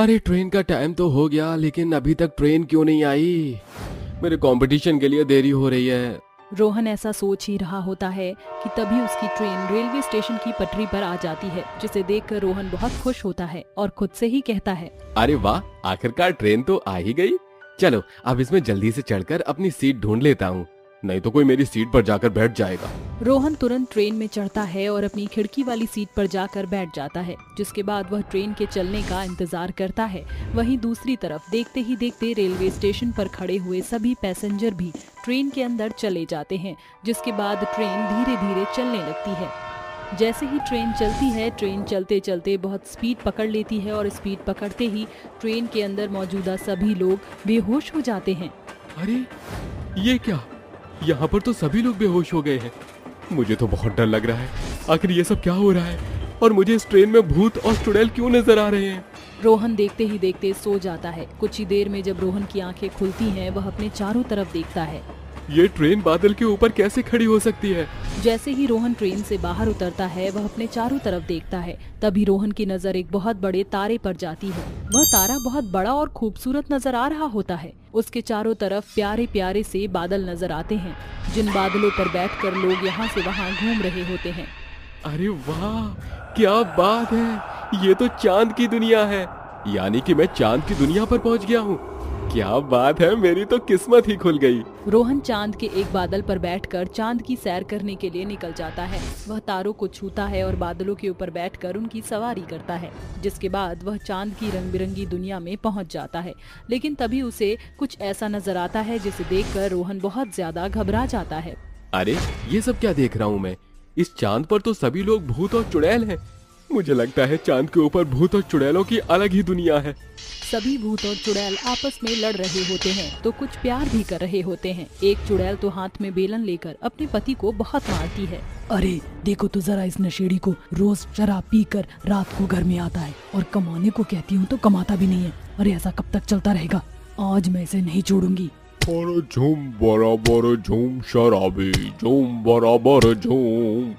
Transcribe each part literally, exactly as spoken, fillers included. अरे ट्रेन का टाइम तो हो गया लेकिन अभी तक ट्रेन क्यों नहीं आई। मेरे कंपटीशन के लिए देरी हो रही है। रोहन ऐसा सोच ही रहा होता है कि तभी उसकी ट्रेन रेलवे स्टेशन की पटरी पर आ जाती है, जिसे देखकर रोहन बहुत खुश होता है और खुद से ही कहता है, अरे वाह, आखिरकार ट्रेन तो आ ही गई। चलो अब इसमें जल्दी से चढ़कर अपनी सीट ढूंढ लेता हूँ, नहीं तो कोई मेरी सीट पर जाकर बैठ जाएगा। रोहन तुरंत ट्रेन में चढ़ता है और अपनी खिड़की वाली सीट पर जाकर बैठ जाता है, जिसके बाद वह ट्रेन के चलने का इंतजार करता है। वहीं दूसरी तरफ देखते ही देखते रेलवे स्टेशन पर खड़े हुए सभी पैसेंजर भी ट्रेन के अंदर चले जाते हैं, जिसके बाद ट्रेन धीरे धीरे चलने लगती है। जैसे ही ट्रेन चलती है, ट्रेन चलते चलते बहुत स्पीड पकड़ लेती है और स्पीड पकड़ते ही ट्रेन के अंदर मौजूदा सभी लोग बेहोश हो जाते हैं। अरे ये क्या, यहाँ पर तो सभी लोग बेहोश हो गए हैं। मुझे तो बहुत डर लग रहा है, आखिर ये सब क्या हो रहा है और मुझे इस ट्रेन में भूत और चुड़ैल क्यों नजर आ रहे हैं। रोहन देखते ही देखते सो जाता है। कुछ ही देर में जब रोहन की आंखें खुलती हैं, वह अपने चारों तरफ देखता है। ये ट्रेन बादल के ऊपर कैसे खड़ी हो सकती है। जैसे ही रोहन ट्रेन से बाहर उतरता है, वह अपने चारों तरफ देखता है। तभी रोहन की नज़र एक बहुत बड़े तारे पर जाती है। वह तारा बहुत बड़ा और खूबसूरत नजर आ रहा होता है। उसके चारों तरफ प्यारे प्यारे से बादल नजर आते हैं, जिन बादलों पर बैठकर लोग यहाँ से वहाँ घूम रहे होते हैं। अरे वाह, क्या बात है, ये तो चांद की दुनिया है। यानी कि मैं चांद की दुनिया पर पहुँच गया हूँ। क्या बात है, मेरी तो किस्मत ही खुल गई। रोहन चांद के एक बादल पर बैठकर चांद की सैर करने के लिए निकल जाता है। वह तारों को छूता है और बादलों के ऊपर बैठकर उनकी सवारी करता है, जिसके बाद वह चांद की रंग बिरंगी दुनिया में पहुंच जाता है। लेकिन तभी उसे कुछ ऐसा नजर आता है, जिसे देखकर रोहन बहुत ज्यादा घबरा जाता है। अरे ये सब क्या देख रहा हूँ मैं, इस चांद पर तो सभी लोग भूत और चुड़ैल है। मुझे लगता है चांद के ऊपर भूत और चुड़ैलों की अलग ही दुनिया है। सभी भूत और चुड़ैल आपस में लड़ रहे होते हैं तो कुछ प्यार भी कर रहे होते हैं। एक चुड़ैल तो हाथ में बेलन लेकर अपने पति को बहुत मारती है। अरे देखो तो जरा, इस नशेड़ी को रोज शराब पीकर रात को घर में आता है और कमाने को कहती हूँ तो कमाता भी नहीं है। अरे ऐसा कब तक चलता रहेगा, आज मैं इसे नहीं छोड़ूंगी। बोरो झूम बोरो बोरो झूम शराबी झूम बोरो बोरो झूम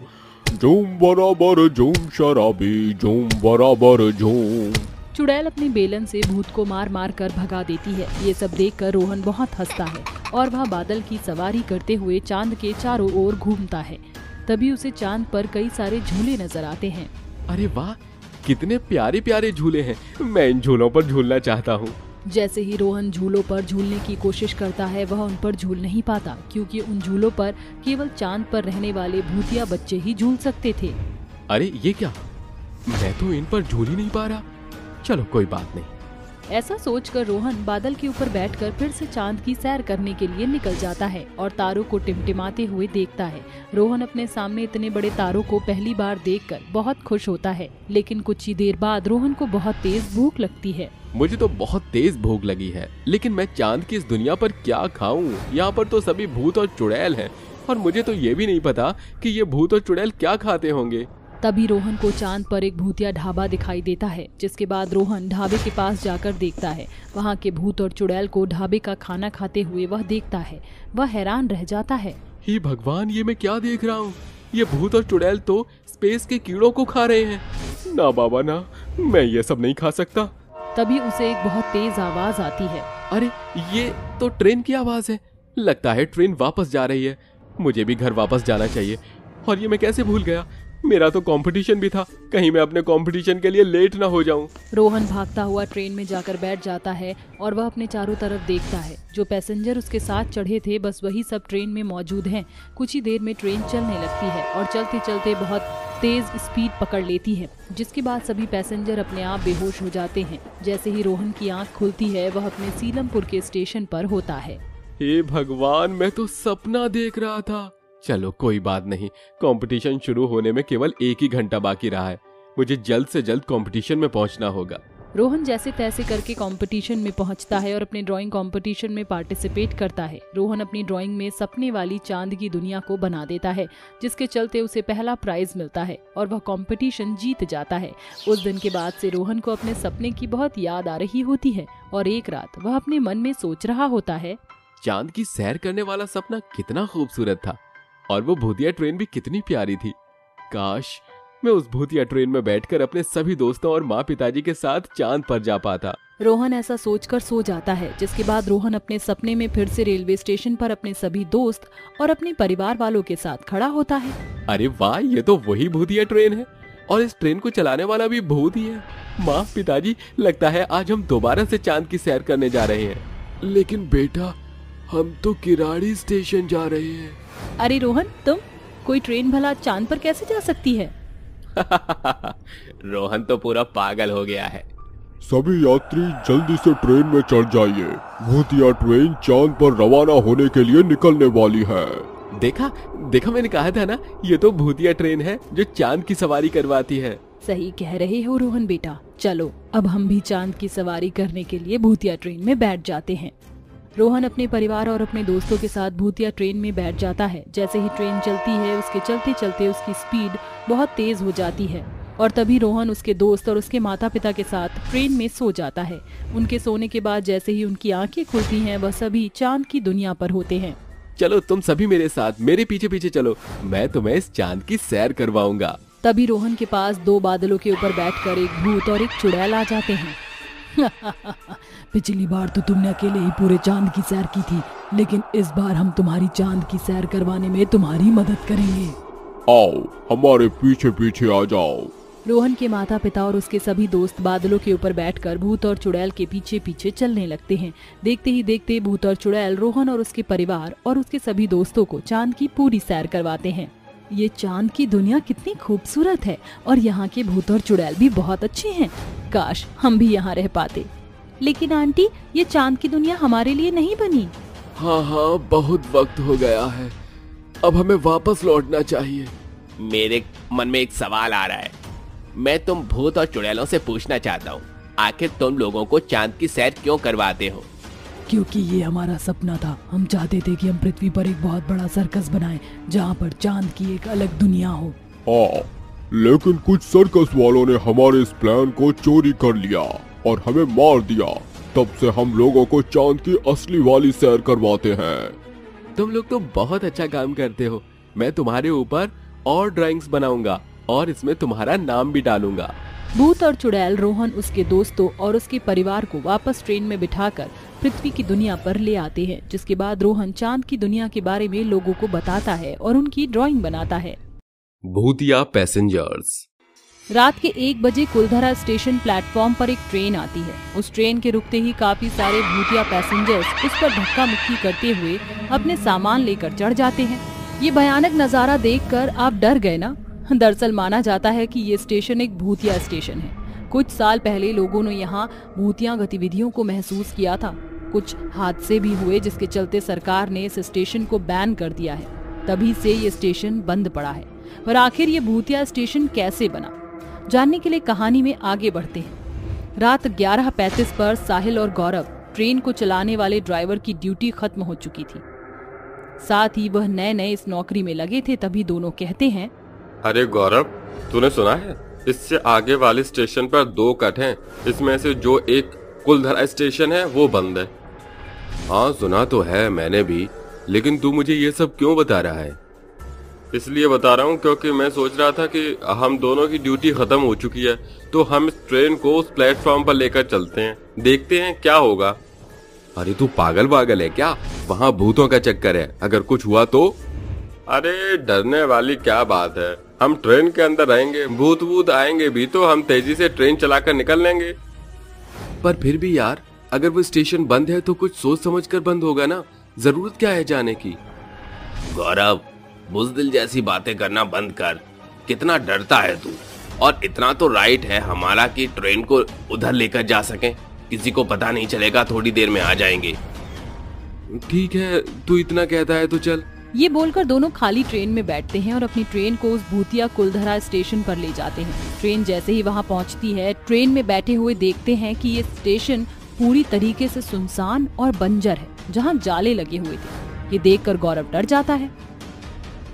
झूम बोरो बोरो झूम शराबी झूम बोरो बोरो झूम। चुड़ैल अपने बेलन से भूत को मार मार कर भगा देती है। ये सब देखकर रोहन बहुत हंसता है और वह बादल की सवारी करते हुए चांद के चारों ओर घूमता है। तभी उसे चांद पर कई सारे झूले नजर आते हैं। अरे वाह, कितने प्यारे प्यारे झूले हैं, मैं इन झूलों पर झूलना चाहता हूँ। जैसे ही रोहन झूलों पर झूलने की कोशिश करता है, वह उन पर झूल नहीं पाता, क्योंकि उन झूलों पर केवल चांद पर रहने वाले भूतिया बच्चे ही झूल सकते थे। अरे ये क्या, मैं तो इन पर झूल ही नहीं पा रहा। चलो कोई बात नहीं। ऐसा सोचकर रोहन बादल के ऊपर बैठकर फिर से चांद की सैर करने के लिए निकल जाता है और तारों को टिमटिमाते हुए देखता है। रोहन अपने सामने इतने बड़े तारों को पहली बार देखकर बहुत खुश होता है। लेकिन कुछ ही देर बाद रोहन को बहुत तेज भूख लगती है। मुझे तो बहुत तेज भूख लगी है, लेकिन मैं चांद की इस दुनिया पर क्या खाऊं। यहाँ पर तो सभी भूत और चुड़ैल है और मुझे तो ये भी नहीं पता कि ये भूत और चुड़ैल क्या खाते होंगे। तभी रोहन को चांद पर एक भूतिया ढाबा दिखाई देता है, जिसके बाद रोहन ढाबे के पास जाकर देखता है। वहाँ के भूत और चुड़ैल को ढाबे का खाना खाते हुए वह देखता है। वह हैरान रह जाता है। हे भगवान, ये मैं क्या देख रहा हूँ, ये भूत और चुड़ैल तो स्पेस के कीड़ों को खा रहे हैं। ना बाबा ना, मैं ये सब नहीं खा सकता। तभी उसे एक बहुत तेज आवाज आती है। अरे ये तो ट्रेन की आवाज है, लगता है ट्रेन वापस जा रही है। मुझे भी घर वापस जाना चाहिए और ये मैं कैसे भूल गया, मेरा तो कंपटीशन भी था, कहीं मैं अपने कंपटीशन के लिए लेट ना हो जाऊं। रोहन भागता हुआ ट्रेन में जाकर बैठ जाता है और वह अपने चारों तरफ देखता है। जो पैसेंजर उसके साथ चढ़े थे, बस वही सब ट्रेन में मौजूद हैं। कुछ ही देर में ट्रेन चलने लगती है और चलते चलते बहुत तेज स्पीड पकड़ लेती है, जिसके बाद सभी पैसेंजर अपने आप बेहोश हो जाते हैं। जैसे ही रोहन की आँख खुलती है, वह अपने सीलमपुर के स्टेशन पर होता है। हे भगवान, मैं तो सपना देख रहा था। चलो कोई बात नहीं, कंपटीशन शुरू होने में केवल एक ही घंटा बाकी रहा है। मुझे जल्द से जल्द कंपटीशन में पहुंचना होगा। रोहन जैसे तैसे करके कंपटीशन में पहुंचता है और अपने ड्राइंग कंपटीशन में पार्टिसिपेट करता है। रोहन अपनी ड्राइंग में सपने वाली चांद की दुनिया को बना देता है, जिसके चलते उसे पहला प्राइज मिलता है और वह कंपटीशन जीत जाता है। उस दिन के बाद से रोहन को अपने सपने की बहुत याद आ रही होती है और एक रात वह अपने मन में सोच रहा होता है, चांद की सैर करने वाला सपना कितना खूबसूरत था और वो भूतिया ट्रेन भी कितनी प्यारी थी। काश मैं उस भूतिया ट्रेन में बैठकर अपने सभी दोस्तों और माँ पिताजी के साथ चांद पर जा पाता। रोहन ऐसा सोचकर सो जाता है, जिसके बाद रोहन अपने सपने में फिर से रेलवे स्टेशन पर अपने सभी दोस्त और अपने परिवार वालों के साथ खड़ा होता है। अरे वाह, ये तो वही भूतिया ट्रेन है और इस ट्रेन को चलाने वाला भी भूत ही है। माँ पिताजी, लगता है आज हम दोबारा से चांद की सैर करने जा रहे हैं। लेकिन बेटा, हम तो किराड़ी स्टेशन जा रहे हैं। अरे रोहन, तुम कोई ट्रेन भला चांद पर कैसे जा सकती है? रोहन तो पूरा पागल हो गया है। सभी यात्री जल्दी से ट्रेन में चढ़ जाइए, भूतिया ट्रेन चांद पर रवाना होने के लिए निकलने वाली है। देखा देखा, मैंने कहा था ना, ये तो भूतिया ट्रेन है जो चांद की सवारी करवाती है। सही कह रहे हो रोहन बेटा, चलो अब हम भी चांद की सवारी करने के लिए भूतिया ट्रेन में बैठ जाते हैं। रोहन अपने परिवार और अपने दोस्तों के साथ भूतिया ट्रेन में बैठ जाता है। जैसे ही ट्रेन चलती है, उसके चलते चलते उसकी स्पीड बहुत तेज हो जाती है और तभी रोहन उसके दोस्त और उसके माता पिता के साथ ट्रेन में सो जाता है। उनके सोने के बाद जैसे ही उनकी आंखें खुलती हैं, वह सभी चांद की दुनिया पर होते हैं। चलो तुम सभी मेरे साथ, मेरे पीछे पीछे चलो, मैं तुम्हें इस चांद की सैर करवाऊंगा। तभी रोहन के पास दो बादलों के ऊपर बैठकर एक भूत और एक चुड़ैल आ जाते हैं। पिछली बार तो तुमने अकेले ही पूरे चांद की सैर की थी, लेकिन इस बार हम तुम्हारी चांद की सैर करवाने में तुम्हारी मदद करेंगे। आओ, हमारे पीछे पीछे आ जाओ। रोहन के माता पिता और उसके सभी दोस्त बादलों के ऊपर बैठकर भूत और चुड़ैल के पीछे पीछे चलने लगते हैं। देखते ही देखते भूत और चुड़ैल रोहन और उसके परिवार और उसके सभी दोस्तों को चांद की पूरी सैर करवाते हैं। ये चांद की दुनिया कितनी खूबसूरत है और यहाँ के भूत और चुड़ैल भी बहुत अच्छे हैं। काश हम भी यहाँ रह पाते। लेकिन आंटी, ये चांद की दुनिया हमारे लिए नहीं बनी। हाँ हाँ, बहुत वक्त हो गया है, अब हमें वापस लौटना चाहिए। मेरे मन में एक सवाल आ रहा है। मैं तुम भूत और चुड़ैलों से पूछना चाहता हूँ, आखिर तुम लोगों को चांद की सैर क्यों करवाते हो? क्योंकि ये हमारा सपना था। हम चाहते थे कि हम पृथ्वी पर एक बहुत बड़ा सर्कस बनाएं, जहाँ पर चांद की एक अलग दुनिया हो। हाँ, लेकिन कुछ सर्कस वालों ने हमारे इस प्लान को चोरी कर लिया और हमें मार दिया। तब से हम लोगों को चांद की असली वाली सैर करवाते हैं। तुम लोग तो बहुत अच्छा काम करते हो। मैं तुम्हारे ऊपर और ड्राइंग्स बनाऊंगा और इसमें तुम्हारा नाम भी डालूंगा। भूत और चुड़ैल रोहन, उसके दोस्तों और उसके परिवार को वापस ट्रेन में बिठाकर पृथ्वी की दुनिया पर ले आते हैं, जिसके बाद रोहन चांद की दुनिया के बारे में लोगों को बताता है और उनकी ड्राइंग बनाता है। भूतिया पैसेंजर्स। रात के एक बजे कुलधरा स्टेशन प्लेटफॉर्म पर एक ट्रेन आती है। उस ट्रेन के रुकते ही काफी सारे भूतिया पैसेंजर्स इस पर धक्का मुक्की करते हुए अपने सामान लेकर चढ़ जाते हैं। ये भयानक नज़ारा देख कर आप डर गए ना? दरअसल माना जाता है कि ये स्टेशन एक भूतिया स्टेशन है। कुछ साल पहले लोगों ने यहाँ भूतिया गतिविधियों को महसूस किया था। कुछ हादसे भी हुए, जिसके चलते सरकार ने इस स्टेशन को बैन कर दिया है। तभी से ये स्टेशन बंद पड़ा है। और आखिर ये भूतिया स्टेशन कैसे बना, जानने के लिए कहानी में आगे बढ़ते हैं। रात ग्यारह पैंतीस पर साहिल और गौरव, ट्रेन को चलाने वाले ड्राइवर की ड्यूटी खत्म हो चुकी थी। साथ ही वह नए नए इस नौकरी में लगे थे। तभी दोनों कहते हैं, अरे गौरव, तूने सुना है? इससे आगे वाले स्टेशन पर दो कट हैं, इसमें से जो एक कुलधरा स्टेशन है वो बंद है। हाँ, सुना तो है मैंने भी, लेकिन तू मुझे ये सब क्यों बता रहा है? इसलिए बता रहा हूँ क्योंकि मैं सोच रहा था कि हम दोनों की ड्यूटी खत्म हो चुकी है, तो हम इस ट्रेन को उस प्लेटफॉर्म पर लेकर चलते हैं, देखते हैं क्या होगा। अरे तू पागल पागल है क्या? वहाँ भूतों का चक्कर है, अगर कुछ हुआ तो? अरे डरने वाली क्या बात है, हम ट्रेन के अंदर रहेंगे, भूत भूत आएंगे भी तो हम तेजी से ट्रेन चलाकर निकल लेंगे। पर फिर भी यार, अगर वो स्टेशन बंद है तो कुछ सोच समझ कर बंद होगा ना, जरूरत क्या है जाने की? गौरव, बुज़दिल जैसी बातें करना बंद कर। कितना डरता है तू, और इतना तो राइट है हमारा कि ट्रेन को उधर लेकर जा सके, किसी को पता नहीं चलेगा, थोड़ी देर में आ जाएंगे। ठीक है, तू इतना कहता है तो चल। ये बोलकर दोनों खाली ट्रेन में बैठते हैं और अपनी ट्रेन को उस भूतिया कुलधरा स्टेशन पर ले जाते हैं। ट्रेन जैसे ही वहाँ पहुँचती है, ट्रेन में बैठे हुए देखते हैं कि ये स्टेशन पूरी तरीके से सुनसान और बंजर है, जहाँ जाले लगे हुए थे। ये देखकर गौरव डर जाता है।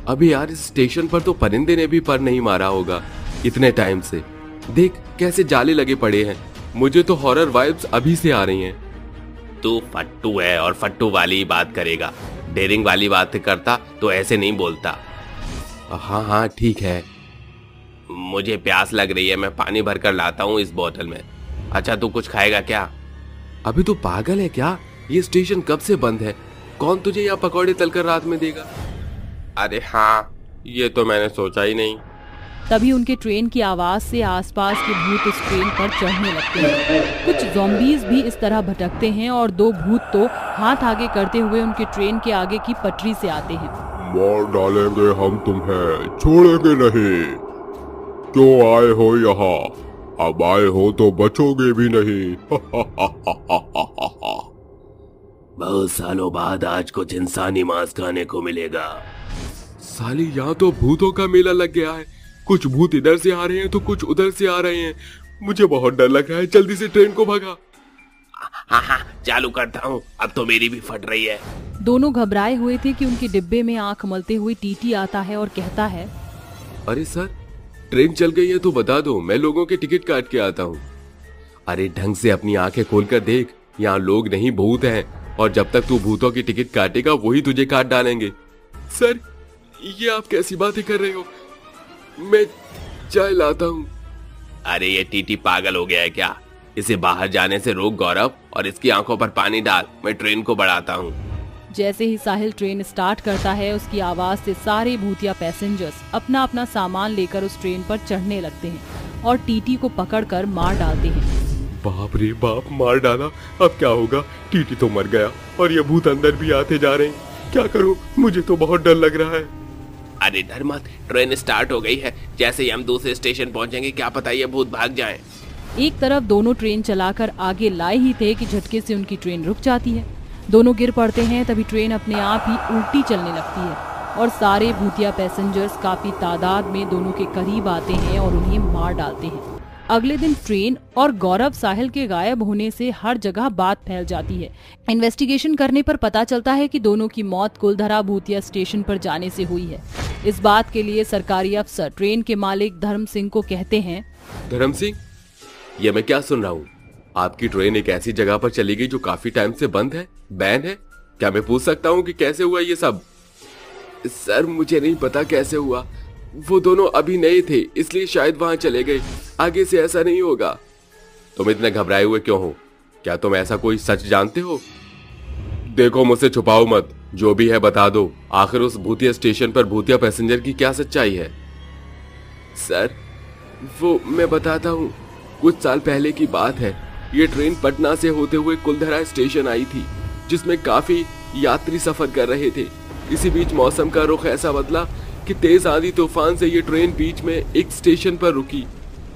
अभी यार, इस स्टेशन पर तो परिंदे ने भी पर नहीं मारा होगा इतने टाइम से। देख कैसे जाले लगे पड़े हैं, मुझे तो हॉरर वाइब्स अभी से आ रही है। तू फट्टू है और फट्टू वाली बात करेगा, डेरिंग वाली बात करता तो ऐसे नहीं बोलता। हाँ हाँ ठीक है, मुझे प्यास लग रही है, मैं पानी भर कर लाता हूँ इस बोतल में। अच्छा तू कुछ खाएगा क्या? अभी तू पागल है क्या? ये स्टेशन कब से बंद है? कौन तुझे यहाँ पकौड़े तलकर रात में देगा? अरे हाँ, ये तो मैंने सोचा ही नहीं। तभी उनके ट्रेन की आवाज से आसपास के भूत इस ट्रेन पर चढ़ने लगते हैं। कुछ ज़ॉम्बीज़ भी इस तरह भटकते हैं और दो भूत तो हाथ आगे करते हुए उनके ट्रेन के आगे की पटरी से आते हैं। मार डालेंगे हम तुम्हें, छोड़ेंगे नहीं। क्यों आए हो यहाँ? अब आए हो तो बचोगे भी नहीं। बहुत सालों बाद आज कुछ इंसानी मांस खाने को मिलेगा। साली यहाँ तो भूतों का मेला लग गया है। कुछ भूत इधर से आ रहे हैं तो कुछ उधर से आ रहे हैं। मुझे बहुत डर लग रहा है, जल्दी से ट्रेन को भगा। हाँ हाँ चालू करता हूँ, अब तो मेरी भी फट रही है। दोनों घबराए हुए थे कि उनके डिब्बे में आंख मलते हुए टीटी आता है और कहता है, अरे सर ट्रेन चल गई है तो बता दो, मैं लोगों के टिकट काट के आता हूँ। अरे ढंग से अपनी आंखें खोल कर देख, यहाँ लोग नहीं भूत है, और जब तक तू भूतों की टिकट काटेगा वही तुझे काट डालेंगे। सर ये आप कैसी बातें कर रहे हो, मैं चाय लाता हूँ। अरे ये टीटी पागल हो गया है क्या? इसे बाहर जाने से रोक गौरव, और इसकी आंखों पर पानी डाल, मैं ट्रेन को बढ़ाता हूँ। जैसे ही साहिल ट्रेन स्टार्ट करता है, उसकी आवाज से सारे भूतिया पैसेंजर्स अपना अपना सामान लेकर उस ट्रेन पर चढ़ने लगते हैं और टीटी को पकड़कर मार डालते हैं। बाप रे बाप, मार डाला, अब क्या होगा? टीटी तो मर गया और ये भूत अंदर भी आते जा रहे हैं। क्या करूं, मुझे तो बहुत डर लग रहा है। अरे डर मत, ट्रेन स्टार्ट हो गई है, जैसे ही हम दूसरे स्टेशन पहुंचेंगे क्या पता ये भूत भाग जाएं। एक तरफ दोनों ट्रेन चलाकर आगे लाए ही थे कि झटके से उनकी ट्रेन रुक जाती है। दोनों गिर पड़ते हैं, तभी ट्रेन अपने आप ही उल्टी चलने लगती है और सारे भूतिया पैसेंजर्स काफी तादाद में दोनों के करीब आते हैं और उन्हें मार डालते हैं। अगले दिन ट्रेन और गौरव साहिल के गायब होने से हर जगह बात फैल जाती है। इन्वेस्टिगेशन करने पर पता चलता है कि दोनों की मौत कुलधरा भूतिया स्टेशन पर जाने से हुई है। इस बात के लिए सरकारी अफसर ट्रेन के मालिक धर्म सिंह को कहते हैं, धर्म सिंह ये मैं क्या सुन रहा हूँ? आपकी ट्रेन एक ऐसी जगह पर चली गई जो काफी टाइम से बंद है, बैन है। क्या मैं पूछ सकता हूँ कि कैसे हुआ ये सब? सर मुझे नहीं पता कैसे हुआ, वो दोनों अभी नए थे इसलिए शायद वहाँ चले गए, आगे से ऐसा नहीं होगा। तुम इतने घबराए हुए क्यों हो? क्या तुम ऐसा कोई सच जानते हो? देखो मुझसे छुपाओ मत, जो भी है बता दो। आखिर उस भूतिया स्टेशन पर भूतिया पैसेंजर की क्या सच्चाई है? सर वो मैं बताता हूँ, कुछ साल पहले की बात है। ये ट्रेन पटना से होते हुए कुलधरा स्टेशन आई थी जिसमें काफी यात्री सफर कर रहे थे। इसी बीच मौसम का रुख ऐसा बदला कि तेज आंधी तूफान से ये ट्रेन बीच में एक स्टेशन पर रुकी।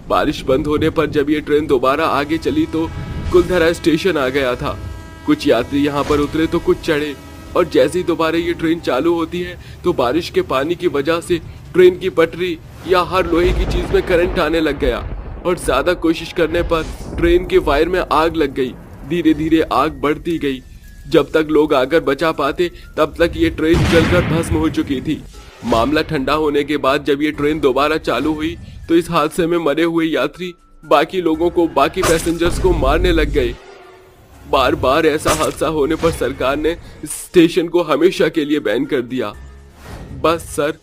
बारिश बंद होने पर जब ये ट्रेन दोबारा आगे चली तो कुलधरा स्टेशन आ गया था। कुछ यात्री यहाँ पर उतरे तो कुछ चढ़े, और जैसे ही दोबारा ये ट्रेन चालू होती है तो बारिश के पानी की वजह से ट्रेन की पटरी या हर लोहे की चीज में करंट आने लग गया, और ज्यादा कोशिश करने पर ट्रेन के वायर में आग लग गई। धीरे धीरे आग बढ़ती गई, जब तक लोग आकर बचा पाते तब तक ये ट्रेन जलकर भस्म हो चुकी थी। मामला ठंडा होने के बाद जब ये ट्रेन दोबारा चालू हुई तो इस हादसे में मरे हुए यात्री बाकी लोगों को, बाकी पैसेंजर्स को मारने लग गए। बार बार ऐसा हादसा होने पर सरकार ने स्टेशन को हमेशा के लिए बैन कर दिया। बस सर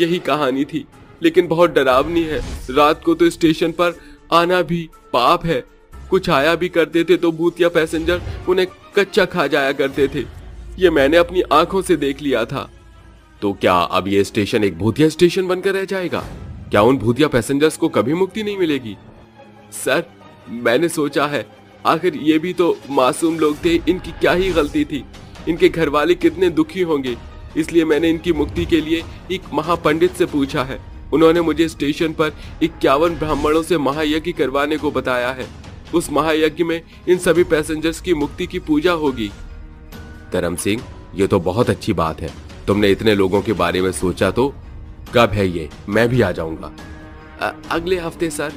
यही कहानी थी, लेकिन बहुत डरावनी है। रात को तो स्टेशन पर आना भी पाप है। कुछ आया भी करते थे तो भूतिया पैसेंजर उन्हें कच्चा खा जाया करते थे। ये मैंने अपनी आंखों से देख लिया था। तो क्या अब ये स्टेशन एक भूतिया स्टेशन बनकर रह जाएगा? क्या उन भूतिया पैसेंजर्स को कभी मुक्ति नहीं मिलेगी? सर मैंने सोचा है, आखिर ये भी तो मासूम लोग थे, इनकी क्या ही गलती थी? इनके घर वाले कितने दुखी होंगे। इसलिए मैंने इनकी मुक्ति के लिए एक महापंडित से पूछा है। उन्होंने मुझे स्टेशन पर इक्यावन ब्राह्मणों से महायज्ञ करवाने को बताया है। उस महायज्ञ में इन सभी पैसेंजर्स की मुक्ति की पूजा होगी। धर्म सिंह ये तो बहुत अच्छी बात है, तुमने इतने लोगों के बारे में सोचा तो। कब है ये? मैं भी आ जाऊंगा। अगले हफ्ते सर।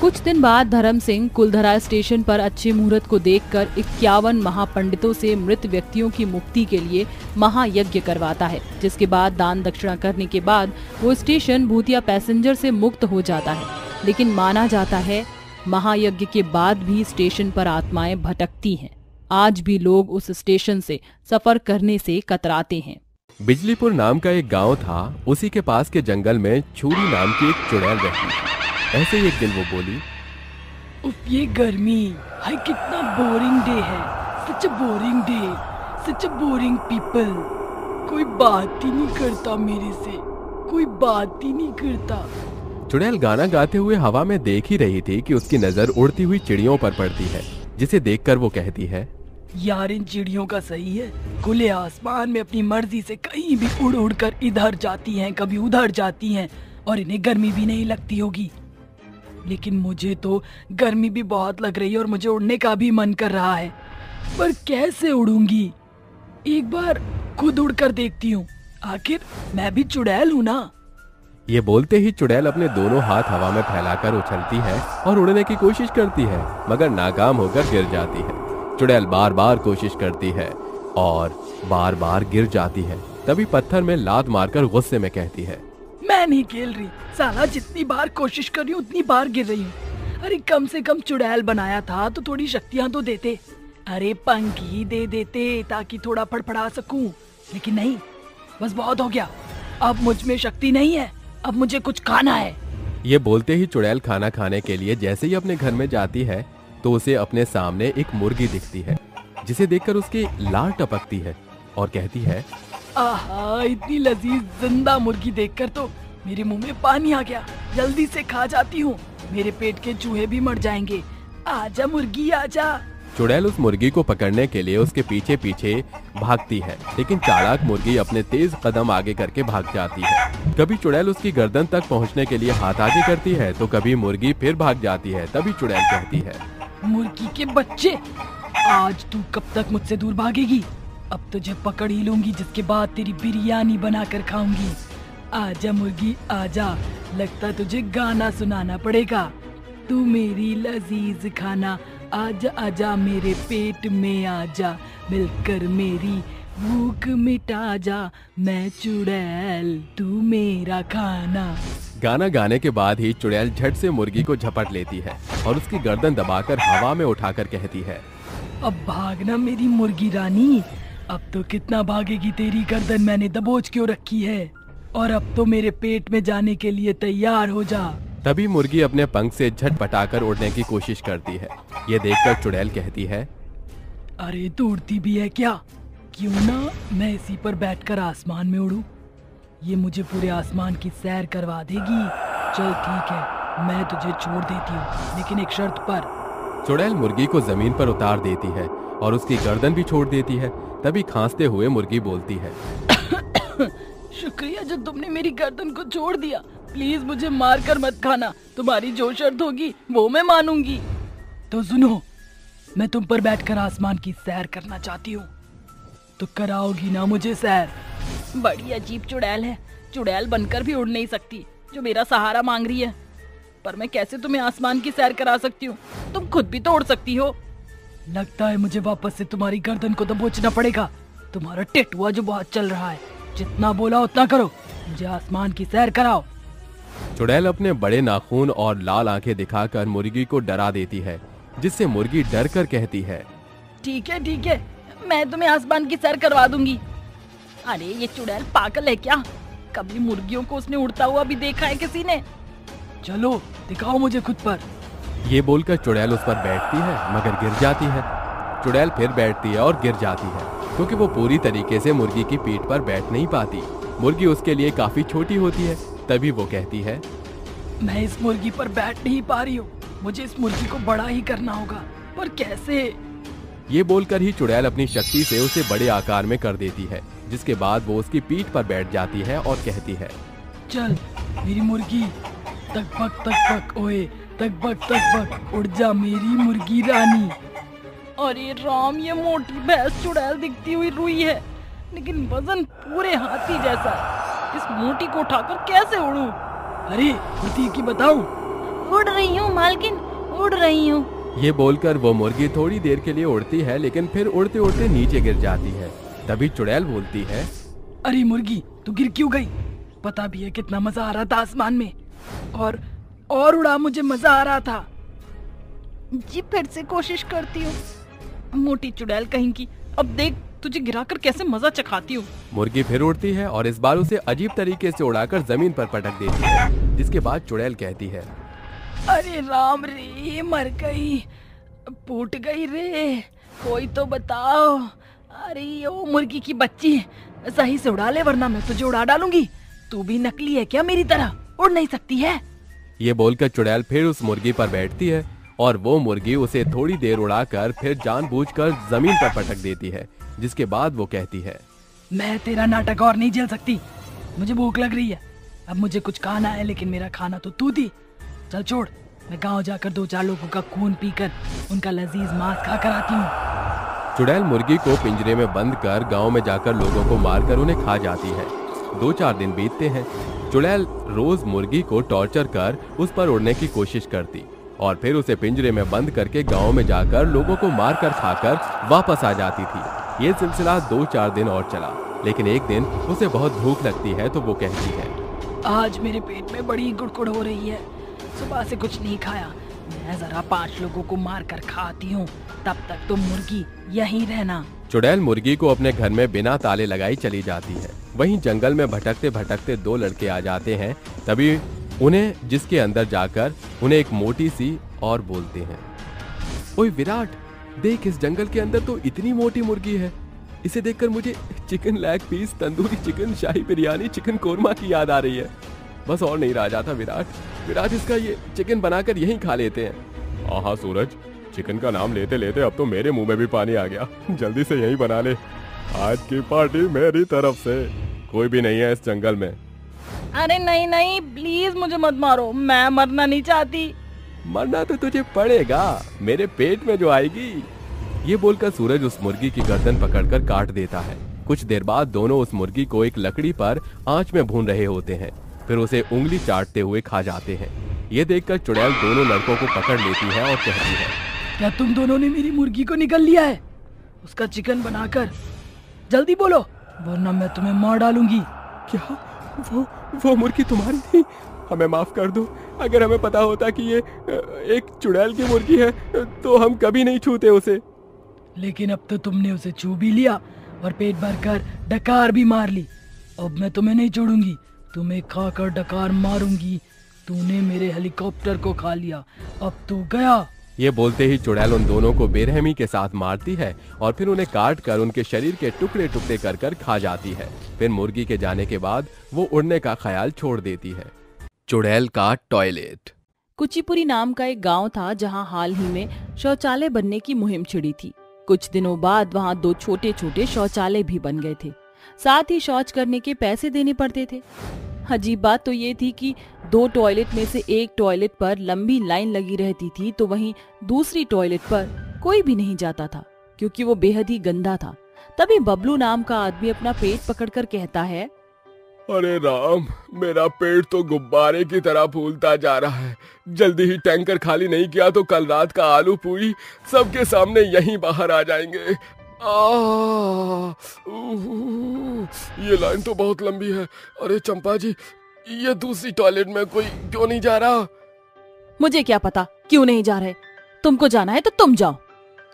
कुछ दिन बाद धर्म सिंह कुलधरा स्टेशन पर अच्छे मुहूर्त को देखकर इक्यावन महापंडितों से मृत व्यक्तियों की मुक्ति के लिए महायज्ञ करवाता है, जिसके बाद दान दक्षिणा करने के बाद वो स्टेशन भूतिया पैसेंजर से मुक्त हो जाता है। लेकिन माना जाता है महायज्ञ के बाद भी स्टेशन पर आत्माएं भटकती हैं। आज भी लोग उस स्टेशन से सफर करने से कतराते हैं। बिजलीपुर नाम का एक गांव था। उसी के पास के जंगल में छुरी नाम की एक चुड़ैल रहती थी। ऐसे ही एक दिन वो बोली, उफ ये गर्मी है, कितना बोरिंग डे है, such a boring day, such a boring people. कोई बात ही नहीं करता मेरे से, कोई बात ही नहीं करता। चुड़ैल गाना गाते हुए हवा में देख ही रही थी कि उसकी नजर उड़ती हुई चिड़ियों पर पड़ती है, जिसे देखकर वो कहती है, यार इन चिड़ियों का सही है, खुले आसमान में अपनी मर्जी से कहीं भी उड़ उड़ कर इधर जाती हैं, कभी उधर जाती हैं, और इन्हें गर्मी भी नहीं लगती होगी। लेकिन मुझे तो गर्मी भी बहुत लग रही है और मुझे उड़ने का भी मन कर रहा है, पर कैसे उड़ूंगी? एक बार खुद उड़ कर देखती हूँ, आखिर मैं भी चुड़ैल हूँ ना। ये बोलते ही चुड़ैल अपने दोनों हाथ हवा में फैलाकर उछलती है और उड़ने की कोशिश करती है, मगर नाकाम होकर गिर जाती है। चुड़ैल बार बार कोशिश करती है और बार बार गिर जाती है। तभी पत्थर में लात मारकर गुस्से में कहती है, मैं नहीं खेल रही साला, जितनी बार कोशिश कर रही हूँ उतनी बार गिर रही हूँ। अरे कम से कम चुड़ैल बनाया था तो थोड़ी शक्तियाँ तो देते, अरे पंख ही दे देते ताकि थोड़ा फड़फड़ा सकूं, लेकिन नहीं, बस बहुत हो गया, अब मुझ में शक्ति नहीं है, अब मुझे कुछ खाना है। ये बोलते ही चुड़ैल खाना खाने के लिए जैसे ही अपने घर में जाती है तो उसे अपने सामने एक मुर्गी दिखती है, जिसे देखकर उसकी लार टपकती है और कहती है, आहा इतनी लजीज जिंदा मुर्गी देखकर तो मेरे मुंह में पानी आ गया, जल्दी से खा जाती हूँ, मेरे पेट के चूहे भी मर जाएंगे, आजा मुर्गी आजा। चुड़ैल उस मुर्गी को पकड़ने के लिए उसके पीछे पीछे भागती है, लेकिन चालाक मुर्गी अपने तेज कदम आगे करके भाग जाती है। कभी चुड़ैल उसकी गर्दन तक पहुंचने के लिए हाथ आगे करती है तो कभी मुर्गी फिर भाग जाती है। तभी चुड़ैल कहती है, मुर्गी के बच्चे, आज तू कब तक मुझसे दूर भागेगी, अब तुझे पकड़ ही लूंगी, जिसके बाद तेरी बिरयानी बना कर खाऊंगी। आजा मुर्गी आजा, लगता तुझे गाना सुनाना पड़ेगा, तू मेरी लजीज खाना, आजा आजा मेरे पेट में आजा, मिलकर मेरी भूख मिटा जा, मैं चुड़ैल तू मेरा खाना। गाना गाने के बाद ही चुड़ैल झट से मुर्गी को झपट लेती है और उसकी गर्दन दबाकर हवा में उठाकर कहती है, अब भागना मेरी मुर्गी रानी, अब तो कितना भागेगी, तेरी गर्दन मैंने दबोच क्यों रखी है, और अब तो मेरे पेट में जाने के लिए तैयार हो जा। तभी मुर्गी अपने पंख से झटपटाकर उड़ने की कोशिश करती है। ये देखकर चुड़ैल कहती है, अरे तू उड़ती भी है क्या, क्यों ना मैं इसी पर बैठकर आसमान में उड़ूं, ये मुझे पूरे आसमान की सैर करवा देगी, चल ठीक है मैं तुझे छोड़ देती हूँ, लेकिन एक शर्त पर। चुड़ैल मुर्गी को जमीन पर उतार देती है और उसकी गर्दन भी छोड़ देती है। तभी खांसते हुए मुर्गी बोलती है, शुक्रिया जो तुमने मेरी गर्दन को छोड़ दिया, प्लीज मुझे मार कर मत खाना, तुम्हारी जो शर्त होगी वो मैं मानूंगी। तो सुनो, मैं तुम पर बैठकर आसमान की सैर करना चाहती हूँ, तो कराओगी ना मुझे सैर? बड़ी अजीब चुड़ैल है, चुड़ैल बनकर भी उड़ नहीं सकती, जो मेरा सहारा मांग रही है, पर मैं कैसे तुम्हें आसमान की सैर करा सकती हूँ, तुम खुद भी तो उड़ सकती हो। लगता है मुझे वापस से तुम्हारी गर्दन को दबोचना पड़ेगा, तुम्हारा टेटुआ जो बहुत चल रहा है, जितना बोला उतना करो, मुझे आसमान की सैर कराओ। चुड़ैल अपने बड़े नाखून और लाल आंखें दिखाकर मुर्गी को डरा देती है, जिससे मुर्गी डर कर कहती है, ठीक है ठीक है मैं तुम्हें आसमान की सैर करवा दूंगी। अरे ये चुड़ैल पागल है क्या, कभी मुर्गियों को उसने उड़ता हुआ भी देखा है किसी ने? चलो दिखाओ मुझे खुद पर। ये बोलकर चुड़ैल उस पर बैठती है, मगर गिर जाती है। चुड़ैल फिर बैठती है और गिर जाती है, क्योंकि वो पूरी तरीके से मुर्गी की पीठ पर बैठ नहीं पाती। मुर्गी उसके लिए काफी छोटी होती है। तभी वो कहती है, मैं इस मुर्गी पर बैठ नहीं पा रही हूँ, मुझे इस मुर्गी को बड़ा ही करना होगा, पर कैसे? ये बोलकर ही चुड़ैल अपनी शक्ति से उसे बड़े आकार में कर देती है, जिसके बाद वो उसकी पीठ पर बैठ जाती है और कहती है, चल मेरी मुर्गी, तक बक तक बक, ओए तक बक तक बक, उड़ जा मेरी मुर्गी रानी। अरे राम, ये मोटी भैंस चुड़ैल दिखती हुई रुई है, लेकिन वजन पूरे हाथी जैसा, इस मोटी को उठाकर कैसे उड़ूं? अरे खुदी की बताऊं? उड़ रही हूँ मालकिन, उड़ रही हूँ। ये बोलकर वो मुर्गी थोड़ी देर के लिए उड़ती है, लेकिन फिर उड़ते उड़ते नीचे गिर जाती है। तभी चुड़ैल बोलती है, अरे मुर्गी तू गिर क्यों गई? पता भी है कितना मजा आ रहा था आसमान में, और और उड़ा मुझे मजा आ रहा था। जी फिर से कोशिश करती हूँ। मोटी चुड़ैल कहीं की, अब देख तुझे गिराकर कैसे मजा चखाती हूँ। मुर्गी फिर उड़ती है और इस बार उसे अजीब तरीके से उड़ाकर जमीन पर पटक देती है, जिसके बाद चुड़ैल कहती है, अरे राम रे, मर गई, फूट गई रे, कोई तो बताओ। अरे ओ मुर्गी की बच्ची, सही से उड़ा ले वरना मैं तुझे उड़ा डालूंगी। तू भी नकली है क्या मेरी तरह, उड़ नहीं सकती है। ये बोलकर चुड़ैल फिर उस मुर्गी पर बैठती है और वो मुर्गी उसे थोड़ी देर उड़ाकर फिर जानबूझकर जमीन पर पटक देती है, जिसके बाद वो कहती है, मैं तेरा नाटक और नहीं झेल सकती, मुझे भूख लग रही है, अब मुझे कुछ खाना है, लेकिन मेरा खाना तो तू दी। चल छोड़, मैं गाँव जाकर दो चार लोगों का खून पीकर उनका लजीज मांस खा कर आती हूँ। चुड़ैल मुर्गी को पिंजरे में बंद कर गाँव में जाकर लोगों को मारकर उन्हें खा जाती है। दो चार दिन बीतते हैं। चुड़ैल रोज मुर्गी को टॉर्चर कर उस पर उड़ने की कोशिश करती और फिर उसे पिंजरे में बंद करके गांव में जाकर लोगों को मारकर खाकर वापस आ जाती थी। ये सिलसिला दो चार दिन और चला, लेकिन एक दिन उसे बहुत भूख लगती है तो वो कहती है, आज मेरे पेट में बड़ी गुड़गुड़ हो रही है, सुबह से कुछ नहीं खाया, मैं जरा पाँच लोगों को मार कर खाती हूँ, तब तक तुम मुर्गी यहीं रहना। चुड़ैल मुर्गी को अपने घर में बिना ताले लगाई चली जाती है। वहीं जंगल में भटकते भटकते दो लड़के आ जाते हैं, तभी उन्हें जिसके अंदर जाकर उन्हें एक मोटी सी और बोलते हैं, ओए विराट, देख इस जंगल के अंदर तो इतनी मोटी मुर्गी है, इसे देखकर मुझे chicken leg piece, tandoori chicken, शाही बिरयानी, चिकन कोरमा की याद आ रही है, बस और नहीं रहा जाता। विराट विराट इसका ये चिकन बनाकर यहीं खा लेते हैं। आहा सूरज, चिकन का नाम लेते लेते अब तो मेरे मुंह में भी पानी आ गया, जल्दी से यहीं बना ले, आज की पार्टी मेरी तरफ से, कोई भी नहीं है इस जंगल में। अरे नहीं नहीं, प्लीज मुझे मत मारो, मैं मरना नहीं चाहती। मरना तो तुझे पड़ेगा, मेरे पेट में जो आएगी। ये बोलकर सूरज उस मुर्गी की गर्दन पकड़कर काट देता है। कुछ देर बाद दोनों उस मुर्गी को एक लकड़ी पर आँच में भून रहे होते हैं, फिर उसे उंगली चाटते हुए खा जाते हैं। ये देखकर चुड़ैल दोनों लड़कों को पकड़ लेती है और कहती है, क्या तुम दोनों ने मेरी मुर्गी को निगल लिया है, उसका चिकन बनाकर? जल्दी बोलो वरना मैं तुम्हें मार डालूंगी। क्या वो वो मुर्गी तुम्हारी थी? हमें माफ कर दो, अगर हमें पता होता कि ये एक चुड़ैल की मुर्गी है तो हम कभी नहीं छूते उसे। लेकिन अब तो तुमने उसे छू भी लिया और पेट भर कर डकार भी मार ली, अब मैं तुम्हें नहीं छोड़ूंगी, तुम्हें खाकर डकार मारूंगी। तूने मेरे हेलीकॉप्टर को खा लिया, अब तू गया। ये बोलते ही चुड़ैल उन दोनों को बेरहमी के साथ मारती है और फिर उन्हें काट कर उनके शरीर के टुकड़े टुकड़े कर कर खा जाती है। फिर मुर्गी के जाने के बाद वो उड़ने का ख्याल छोड़ देती है। चुड़ैल का टॉयलेट। कुचीपुरी नाम का एक गाँव था जहाँ हाल ही में शौचालय बनने की मुहिम छिड़ी थी। कुछ दिनों बाद वहाँ दो छोटे छोटे शौचालय भी बन गए थे, साथ ही शौच करने के पैसे देने पड़ते थे। अजीब बात तो ये थी कि दो टॉयलेट में से एक टॉयलेट पर लंबी लाइन लगी रहती थी तो वहीं दूसरी टॉयलेट पर कोई भी नहीं जाता था क्योंकि वो बेहद ही गंदा था। तभी बबलू नाम का आदमी अपना पेट पकड़कर कहता है, अरे राम, मेरा पेट तो गुब्बारे की तरह फूलता जा रहा है, जल्दी ही टैंकर खाली नहीं किया तो कल रात का आलू पूरी सबके सामने यहीं बाहर आ जाएंगे। आ, ये लाइन तो बहुत लंबी है। अरे चंपा जी, ये दूसरी टॉयलेट में कोई क्यों नहीं जा रहा? मुझे क्या पता क्यों नहीं जा रहे, तुमको जाना है तो तुम जाओ।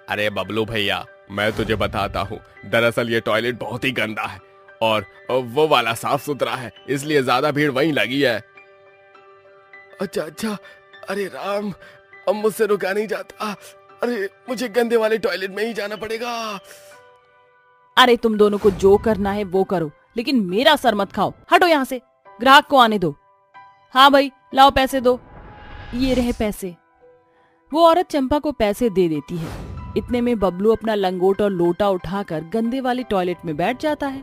अरे बबलू भैया, मैं तुझे बताता हूँ, दरअसल ये टॉयलेट बहुत ही गंदा है और वो वाला साफ सुथरा है, इसलिए ज्यादा भीड़ वहीं लगी है। अच्छा अच्छा, अरे राम, अब मुझसे रुका नहीं जाता, अरे मुझे गंदे वाले टॉयलेट में ही जाना पड़ेगा। अरे तुम दोनों को जो करना है वो करो, लेकिन मेरा सर मत खाओ, हटो यहाँ से, ग्राहक को आने दो। हाँ भाई, लाओ पैसे दो, ये रहे पैसे। वो औरत चंपा को पैसे दे देती है। इतने में बबलू अपना लंगोट और लोटा उठाकर गंदे वाले टॉयलेट में बैठ जाता है।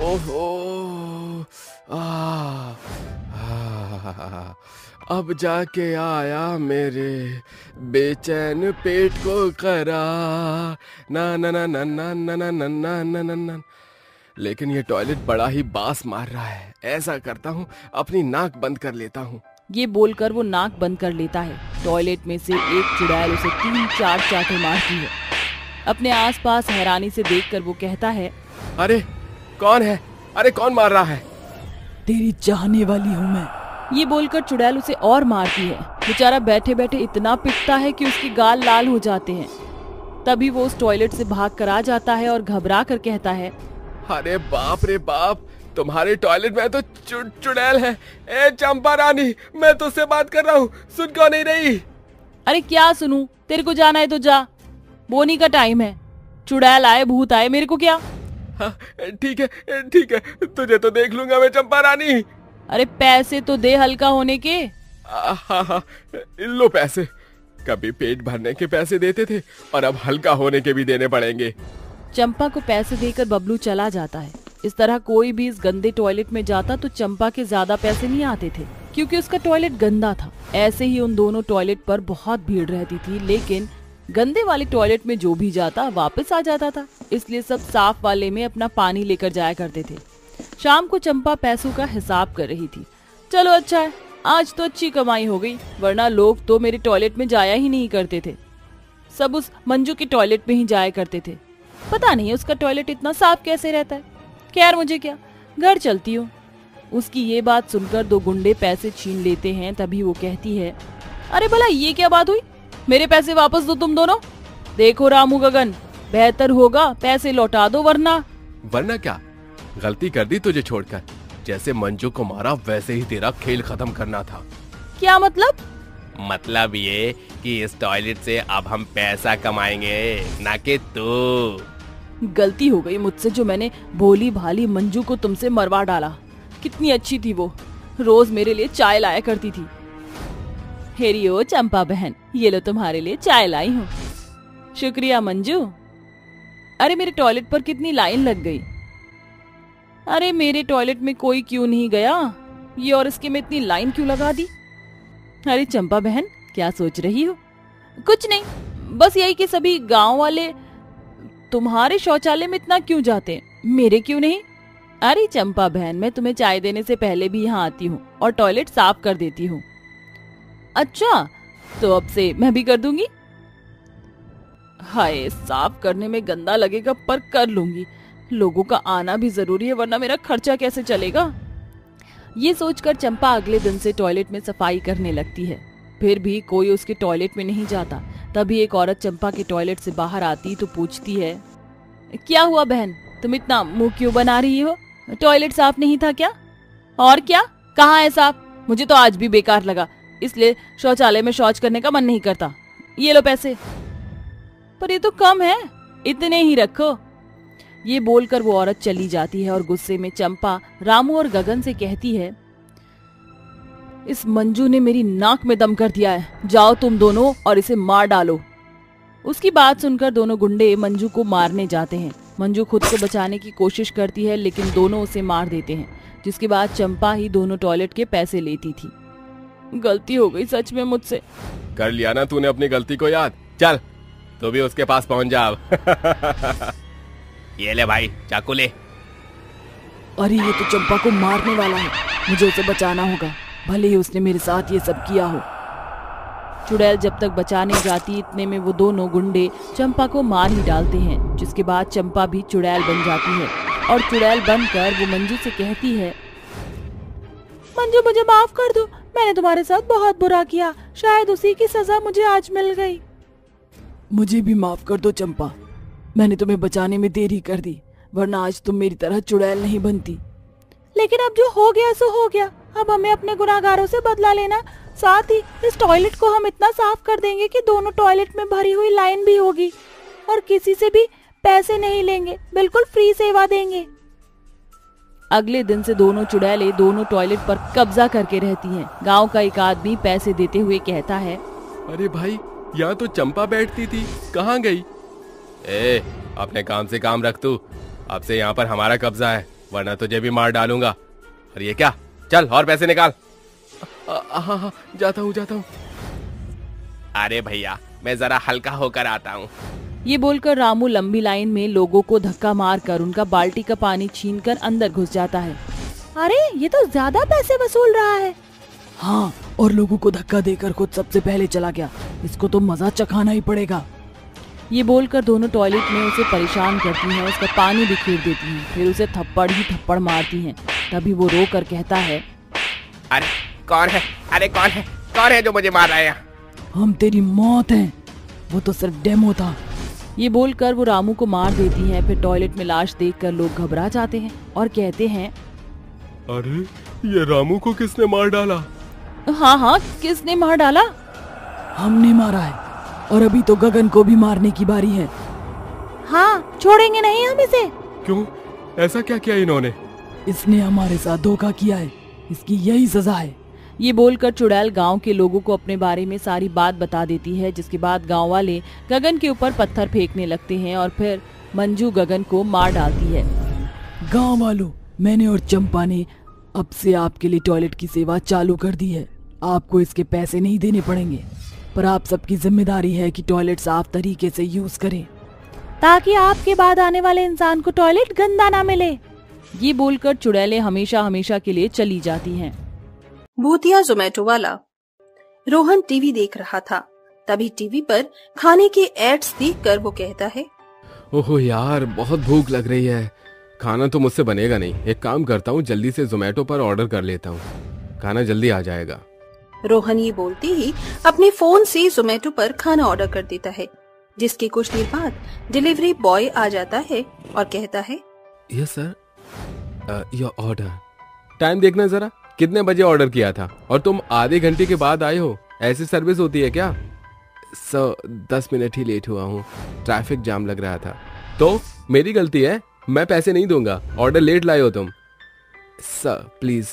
ओहो, आ, आ, अब जाके आया मेरे बेचैन पेट को करा, ना ना ना ना ना ना ना ना ना ना ना। लेकिन ये टॉयलेट बड़ा ही बास मार रहा है, ऐसा करता हूँ अपनी नाक बंद कर लेता हूँ। ये बोलकर वो नाक बंद कर लेता है। टॉयलेट में से एक चुड़ैल उसे तीन चार चाटे मारती है। अपने आसपास हैरानी से देखकर वो कहता है, अरे कौन है, अरे कौन मार रहा है? तेरी चाहने वाली हूँ मैं। ये बोलकर चुड़ैल उसे और मारती है। बेचारा बैठे बैठे इतना पिटता है कि उसकी गाल लाल हो जाते हैं। तभी वो उस टॉयलेट से भाग कर आ जाता है और घबरा कर कहता है, अरे बाप रे बाप, तुम्हारे टॉयलेट में तो चुड़ चुड़ैल है। ए चंपा रानी, मैं तुझसे बात कर रहा हूँ, सुन क्यों नहीं रही? अरे क्या सुनूं, तेरे को जाना है तो जा, बोनी का टाइम है, चुड़ैल आए भूत आए मेरे को क्या। हाँ, ठीक है ठीक है, तुझे तो देख लूंगा मैं चंपा रानी। अरे पैसे तो दे हल्का होने के। आ, हा, हा, लो पैसे। कभी पेट भरने के पैसे देते थे और अब हल्का होने के भी देने पड़ेंगे। चंपा को पैसे देकर बबलू चला जाता है। इस तरह कोई भी इस गंदे टॉयलेट में जाता तो चंपा के ज्यादा पैसे नहीं आते थे क्योंकि उसका टॉयलेट गंदा था। ऐसे ही उन दोनों टॉयलेट पर बहुत भीड़ रहती थी, लेकिन गंदे वाले टॉयलेट में जो भी जाता वापस आ जाता था, इसलिए सब साफ वाले में अपना पानी लेकर जाया करते थे। शाम को चंपा पैसों का हिसाब कर रही थी। चलो अच्छा है, आज तो अच्छी कमाई हो गई, वरना लोग तो मेरे टॉयलेट में जाया ही नहीं करते थे, सब उस मंजू के टॉयलेट में ही जाया करते थे। पता नहीं उसका टॉयलेट इतना साफ कैसे रहता है। खैर मुझे क्या, घर चलती हूँ। उसकी ये बात सुनकर दो गुंडे पैसे छीन लेते हैं। तभी वो कहती है, अरे भला ये क्या बात हुई, मेरे पैसे वापस दो तुम दोनों। देखो रामू गगन, बेहतर होगा पैसे लौटा दो, वरना वरना क्या, गलती कर दी तुझे छोड़कर। जैसे मंजू को मारा वैसे ही तेरा खेल खत्म करना था। क्या मतलब? मतलब ये कि इस टॉयलेट से अब हम पैसा कमाएंगे, ना कि तू। गलती हो गई मुझसे जो मैंने भोली भाली मंजू को तुमसे मरवा डाला। कितनी अच्छी थी वो, रोज मेरे लिए चाय लाया करती थी। हेरी ओ चंपा बहन, ये लो तुम्हारे लिए चाय लाई हूँ। शुक्रिया मंजू। अरे मेरे टॉयलेट पर कितनी लाइन लग गई। अरे मेरे टॉयलेट में कोई क्यों नहीं गया, ये और इसके में इतनी लाइन क्यों लगा दी। अरे चंपा बहन, क्या सोच रही हो? कुछ नहीं, बस यही कि सभी गांव वाले तुम्हारे शौचालय में इतना क्यों जाते हैं, मेरे क्यों नहीं। अरे चंपा बहन, मैं तुम्हें चाय देने से पहले भी यहाँ आती हूँ और टॉयलेट साफ कर देती हूँ। अच्छा, तो अब से मैं भी कर दूंगी। हाय, साफ करने में गंदा लगेगा पर कर लूंगी। लोगों का आना भी जरूरी है, वरना मेरा खर्चा कैसे चलेगा। ये सोचकर चंपा अगले दिन से टॉयलेट में सफाई करने लगती है। फिर भी कोई उसके टॉयलेट में नहीं जाता। तभी एक औरत चंपा के टॉयलेट से बाहर आती तो पूछती है, क्या हुआ बहन, तुम इतना मुंह क्यों बना रही हो? टॉयलेट साफ नहीं था क्या? और क्या, कहाँ है साफ? मुझे तो आज भी बेकार लगा, इसलिए शौचालय में शौच करने का मन नहीं करता। ये लो पैसे। पर ये तो कम है, इतने ही रखो। ये बोलकर वो औरत चली जाती है और गुस्से में चंपा रामू और गगन से कहती है, इस मंजू ने मेरी नाक में दम कर दिया है, जाओ तुम दोनों और इसे मार डालो। उसकी बात सुनकर दोनों गुंडे मंजू को मारने जाते हैं। मंजू खुद को बचाने की कोशिश करती है, लेकिन दोनों उसे मार देते हैं, जिसके बाद चंपा ही दोनों टॉयलेट के पैसे लेती थी। गलती हो गई सच में मुझसे। कर लिया ना तूने अपनी गलती को याद, चल तू भी उसके पास पहुंच जा। ये ले भाई, चाकू ले। अरे ये तो चंपा को मारने वाला है, मुझे उसे बचाना होगा, भले ही उसने मेरे साथ ये सब किया हो। चुड़ैल जब तक बचाने जाती, इतने में वो दोनों गुंडे चंपा को मार ही डालते हैं, जिसके बाद चंपा भी चुड़ैल बन जाती है। और चुड़ैल बनकर वो मंजू से कहती है, मंजू मुझे माफ कर दो, मैंने तुम्हारे साथ बहुत बुरा किया, शायद उसी की सजा मुझे आज मिल गई। मुझे भी माफ कर दो चंपा, मैंने तुम्हें बचाने में देरी कर दी, वरना आज तुम मेरी तरह चुड़ैल नहीं बनती। लेकिन अब जो हो गया सो हो गया, अब हमें अपने गुनाहगारों से बदला लेना। साथ ही इस टॉयलेट को हम इतना साफ कर देंगे कि दोनों टॉयलेट में भरी हुई लाइन भी होगी, और किसी से भी पैसे नहीं लेंगे, बिल्कुल फ्री सेवा देंगे। अगले दिन से दोनों चुड़ैलें दोनों टॉयलेट पर कब्जा करके रहती हैं। गांव का एक आदमी पैसे देते हुए कहता है, अरे भाई, यहाँ तो चंपा बैठती थी, कहाँ गई? ए, अपने काम से काम रख तू, अब से यहाँ पर हमारा कब्जा है, वरना तुझे भी मार डालूंगा। और ये क्या, चल और पैसे निकाल। हाँ हाँ, जाता हूँ जाता हूँ। अरे भैया, मैं जरा हल्का होकर आता हूँ। ये बोलकर रामू लंबी लाइन में लोगों को धक्का मारकर उनका बाल्टी का पानी छीनकर अंदर घुस जाता है। अरे ये तो ज्यादा पैसे वसूल रहा है। हाँ, और लोगों को धक्का देकर खुद सबसे पहले चला गया, इसको तो मजा चखाना ही पड़ेगा। ये बोलकर दोनों टॉयलेट में उसे परेशान करती हैं, उसका पानी बिखेर देती हैं, फिर उसे थप्पड़ ही थप्पड़ मारती हैं। तभी वो रो कर कहता है, अरे कौन है, अरे कौन है, कौन है जो मुझे मार रहा है? हम तेरी मौत है। वो तो सिर्फ डेमो था, ये बोलकर वो रामू को मार देती है। फिर टॉयलेट में लाश देखकर लोग घबरा जाते हैं और कहते हैं, अरे ये रामू को किसने मार डाला? हाँ हाँ, किसने मार डाला? हमने मारा है, और अभी तो गगन को भी मारने की बारी है। हाँ, छोड़ेंगे नहीं हम इसे। क्यों, ऐसा क्या किया इन्होंने? इसने हमारे साथ धोखा किया है, इसकी यही सजा है। ये बोलकर चुड़ैल गांव के लोगों को अपने बारे में सारी बात बता देती है, जिसके बाद गांव वाले गगन के ऊपर पत्थर फेंकने लगते हैं और फिर मंजू गगन को मार डालती है। गांव वालों, मैंने और चंपा ने अब से आपके लिए टॉयलेट की सेवा चालू कर दी है। आपको इसके पैसे नहीं देने पड़ेंगे, पर आप सबकी जिम्मेदारी है कि टॉयलेट साफ तरीके से यूज करें, ताकि आपके बाद आने वाले इंसान को टॉयलेट गंदा ना मिले। ये बोलकर चुड़ैलें हमेशा हमेशा के लिए चली जाती हैं। भूतिया जोमेटो वाला रोहन टीवी देख रहा था, तभी टीवी पर खाने के एड्स देखकर वो कहता है, ओहो यार, बहुत भूख लग रही है, खाना तो मुझसे बनेगा नहीं। एक काम करता हूँ, जल्दी से जोमेटो पर ऑर्डर कर लेता हूँ, खाना जल्दी आ जाएगा। रोहन ये बोलते ही अपने फोन से जोमेटो पर खाना ऑर्डर कर देता है, जिसके कुछ देर बाद डिलीवरी बॉय आ जाता है और कहता है, yes sir, your order. Time देखना जरा, कितने बजे ऑर्डर किया था और तुम आधे घंटे के बाद आए हो? ऐसी सर्विस होती है क्या? सर, दस मिनट ही लेट हुआ हूँ, ट्रैफिक जाम लग रहा था। तो मेरी गलती है, मैं पैसे नहीं दूंगा, ऑर्डर लेट लाए हो तुम। सर प्लीज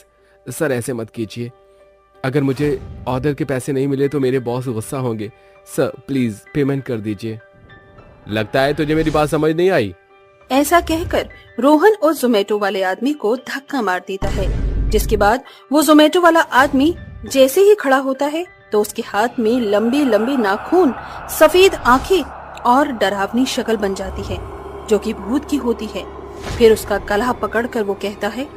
सर, ऐसे मत कीजिए, अगर मुझे ऑर्डर के पैसे नहीं मिले तो मेरे बॉस गुस्सा होंगे। सर प्लीज पेमेंट कर दीजिए। लगता है तुझे मेरी बात समझ नहीं आई। ऐसा कहकर रोहन और जोमेटो वाले आदमी को धक्का मार देता है, जिसके बाद वो जोमेटो वाला आदमी जैसे ही खड़ा होता है तो उसके हाथ में लंबे लंबे नाखून, सफेद आंखें और डरावनी शक्ल बन जाती है, जो कि भूत की होती है। फिर उसका गला पकड़कर वो कहता है,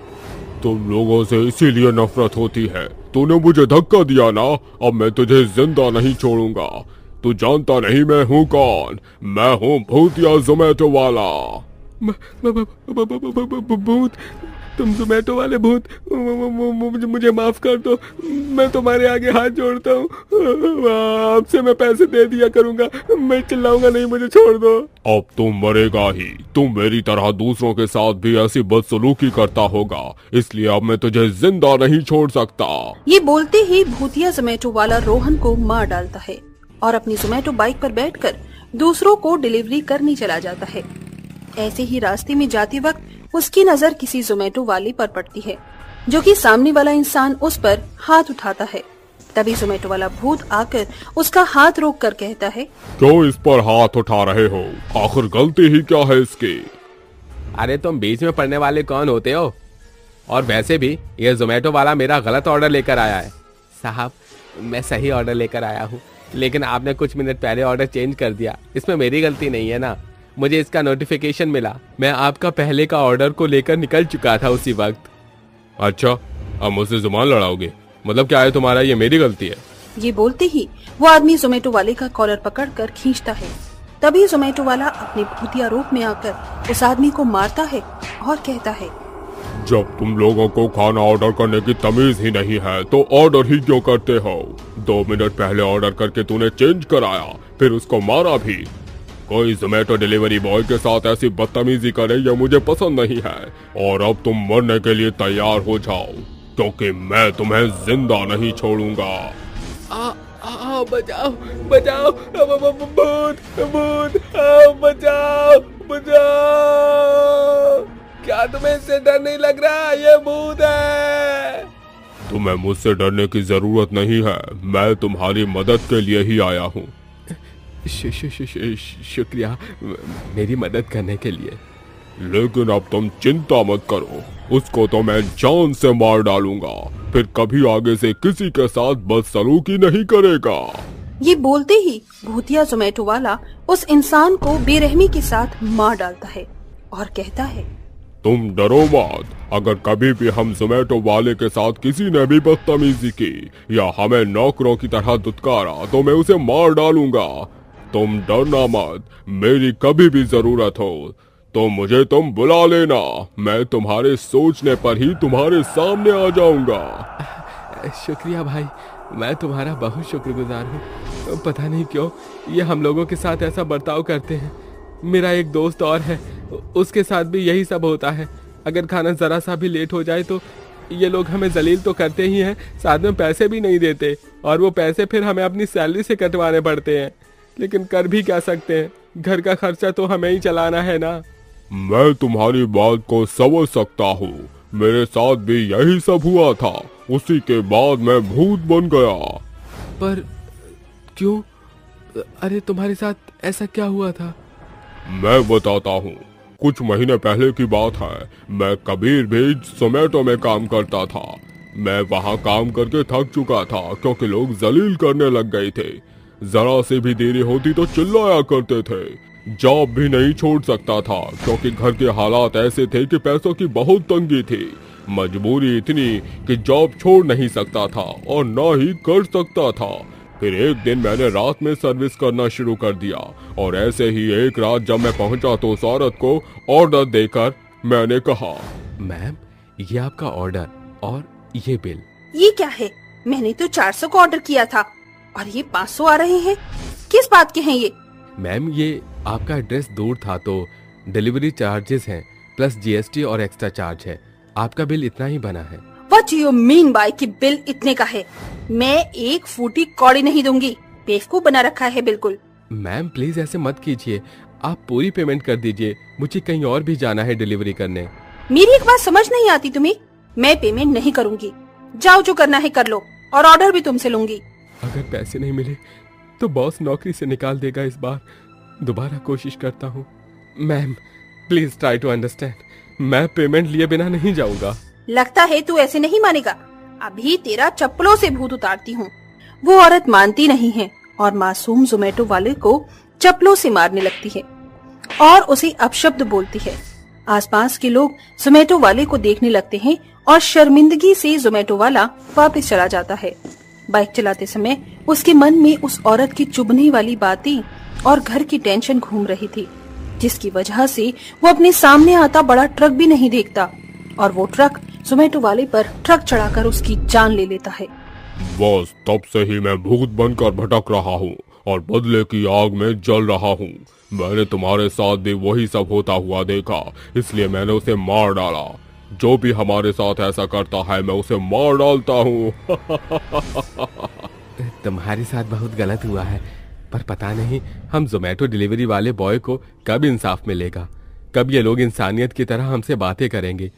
तुम लोगों से इसीलिए नफरत होती है, तूने मुझे धक्का दिया ना, अब मैं तुझे जिंदा नहीं छोड़ूंगा। तू जानता नहीं मैं हूँ कौन? मैं हूँ भूतिया जोमेटो वाला। भूत, तुम जोमेटो वाले भूत, मुझे माफ कर दो, मैं तुम्हारे आगे हाथ जोड़ता हूँ, आपसे मैं पैसे दे दिया करूँगा, मैं चिल्लाऊंगा नहीं, मुझे छोड़ दो। अब तुम मरेगा ही, तुम मेरी तरह दूसरों के साथ भी ऐसी बदसलूकी करता होगा, इसलिए अब मैं तुझे जिंदा नहीं छोड़ सकता। ये बोलते ही भूतिया जोमेटो वाला रोहन को मार डालता है और अपनी जोमेटो बाइक पर बैठ कर दूसरों को डिलीवरी करने चला जाता है। ऐसे ही रास्ते में जाते वक्त उसकी नजर किसी जोमेटो वाले पर पड़ती है, जो कि सामने वाला इंसान उस पर हाथ उठाता है। तभी जोमेटो वाला भूत आकर उसका हाथ रोककर कहता है, क्यों इस पर हाथ उठा रहे हो? आखिर गलती ही क्या है इसकी? अरे तुम बीच में पड़ने वाले कौन होते हो? और वैसे भी ये जोमेटो वाला मेरा गलत ऑर्डर लेकर आया है। साहब, मैं सही ऑर्डर लेकर आया हूँ, लेकिन आपने कुछ मिनट पहले ऑर्डर चेंज कर दिया, इसमें मेरी गलती नहीं है ना। मुझे इसका नोटिफिकेशन मिला, मैं आपका पहले का ऑर्डर को लेकर निकल चुका था उसी वक्त। अच्छा, अब मुझसे जुबान लड़ाओगे? मतलब क्या है तुम्हारा, ये मेरी गलती है? ये बोलते ही वो आदमी जोमेटो वाले का कॉलर पकड़कर खींचता है। तभी जोमेटो वाला अपने भूतिया रूप में आकर उस आदमी को मारता है और कहता है, जब तुम लोगों को खाना ऑर्डर करने की तमीज ही नहीं है तो ऑर्डर ही क्यों करते हो? दो मिनट पहले ऑर्डर करके तूने चेंज कराया, फिर उसको मारा भी। कोई जोमेटो डिलीवरी बॉय के साथ ऐसी बदतमीजी करे यह मुझे पसंद नहीं है, और अब तुम मरने के लिए तैयार हो जाओ, क्योंकि मैं तुम्हें जिंदा नहीं छोड़ूंगा। आ, आ, बचाओ, बचाओ, भूत, भूत, आ, बचाओ, बचाओ। क्या तुम्हें इससे डर नहीं लग रहा? ये भूत है। तुम्हें मुझसे डरने की जरूरत नहीं है, मैं तुम्हारी मदद के लिए ही आया हूँ। शु, शु, शु, शु, शुक्रिया मेरी मदद करने के लिए। लेकिन अब तुम चिंता मत करो, उसको तो मैं जान से मार डालूंगा, फिर कभी आगे से किसी के साथ बदसलूकी नहीं करेगा। ये बोलते ही भूतिया जोमेटो वाला उस इंसान को बेरहमी के साथ मार डालता है और कहता है, तुम डरो मत, अगर कभी भी हम जोमेटो वाले के साथ किसी ने भी बदतमीजी की या हमें नौकरों की तरह दुत्कारा तो मैं उसे मार डालूंगा। तुम डरना मत, मेरी कभी भी जरूरत हो तो मुझे तुम बुला लेना, मैं तुम्हारे सोचने पर ही तुम्हारे सामने आ जाऊंगा। शुक्रिया भाई, मैं तुम्हारा बहुत शुक्रगुजार हूँ। पता नहीं क्यों ये हम लोगों के साथ ऐसा बर्ताव करते हैं, मेरा एक दोस्त और है, उसके साथ भी यही सब होता है। अगर खाना ज़रा सा भी लेट हो जाए तो ये लोग हमें जलील तो करते ही हैं, साथ में पैसे भी नहीं देते, और वो पैसे फिर हमें अपनी सैलरी से कटवाने पड़ते हैं। लेकिन कर भी क्या सकते हैं, घर का खर्चा तो हमें ही चलाना है ना। मैं तुम्हारी बात को समझ सकता हूँ, मेरे साथ भी यही सब हुआ था, उसी के बाद मैं भूत बन गया। पर क्यों? अरे तुम्हारे साथ ऐसा क्या हुआ था? मैं बताता हूँ। कुछ महीने पहले की बात है, मैं कबीर भी जोमेटो में काम करता था। मैं वहाँ काम करके थक चुका था क्योंकि लोग जलील करने लग गए थे। जरा से भी देरी होती तो चिल्लाया करते थे। जॉब भी नहीं छोड़ सकता था क्योंकि घर के हालात ऐसे थे कि पैसों की बहुत तंगी थी। मजबूरी इतनी कि जॉब छोड़ नहीं सकता था और ना ही कर सकता था। फिर एक दिन मैंने रात में सर्विस करना शुरू कर दिया, और ऐसे ही एक रात जब मैं पहुंचा तो उस औरत को ऑर्डर देकर मैंने कहा, मैम ये आपका ऑर्डर और ये बिल। ये क्या है? मैंने तो चार सौ का ऑर्डर किया था और ये पाँच सौ आ रहे हैं, किस बात के हैं ये? मैम ये आपका एड्रेस दूर था तो डिलीवरी चार्जेस हैं, प्लस जीएसटी और एक्स्ट्रा चार्ज है। आपका बिल इतना ही बना है। What do you mean by कि बिल इतने का है? मैं एक फूटी कौड़ी नहीं दूंगी, बेवकूफ बना रखा है बिल्कुल। मैम प्लीज ऐसे मत कीजिए, आप पूरी पेमेंट कर दीजिए, मुझे कहीं और भी जाना है डिलीवरी करने। मेरी एक बात समझ नहीं आती तुम्हें, मैं पेमेंट नहीं करूँगी, जाओ जो करना है कर लो, और ऑर्डर भी तुमसे लूंगी। अगर पैसे नहीं मिले तो बॉस नौकरी से निकाल देगा, इस बार दोबारा कोशिश करता हूँ। Ma'am please try to understand, मैं पेमेंट लिए बिना नहीं जाऊँगा। लगता है तू ऐसे नहीं मानेगा, अभी तेरा चप्पलों से भूत उतारती हूँ। वो औरत मानती नहीं है और मासूम जोमेटो वाले को चप्पलों से मारने लगती है और उसे अपशब्द बोलती है। आसपास के लोग जोमेटो वाले को देखने लगते हैं और शर्मिंदगी से जोमेटो वाला वापस चला जाता है। बाइक चलाते समय उसके मन में उस औरत की चुभने वाली बातें और घर की टेंशन घूम रही थी, जिसकी वजह से वो अपने सामने आता बड़ा ट्रक भी नहीं देखता, और वो ट्रक जोमेटो वाले पर ट्रक चढ़ाकर उसकी जान ले लेता है। बस तब से ही मैं भूत बनकर भटक रहा हूँ और बदले की आग में जल रहा हूँ। मैंने तुम्हारे साथ भी वही सब होता हुआ देखा, इसलिए मैंने उसे मार डाला। जो भी हमारे साथ ऐसा करता है मैं उसे मार डालता हूँ। तुम्हारे साथ बहुत गलत हुआ है, पर पता नहीं हम जोमेटो डिलीवरी वाले बॉय को कब इंसाफ मिलेगा, कब ये लोग इंसानियत की तरह हमसे बातें करेंगे।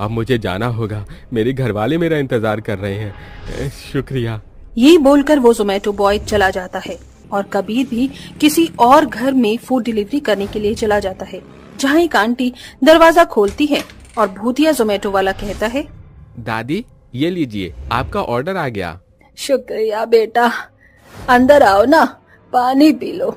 अब मुझे जाना होगा, मेरे घरवाले मेरा इंतजार कर रहे हैं, शुक्रिया। ये बोलकर वो जोमेटो बॉय चला जाता है और कबीर भी किसी और घर में फूड डिलीवरी करने के लिए चला जाता है, जहाँ एक आंटी दरवाजा खोलती है और भूतिया जोमेटो वाला कहता है, दादी ये लीजिए आपका ऑर्डर आ गया। शुक्रिया बेटा, अंदर आओ ना, पानी पी लो,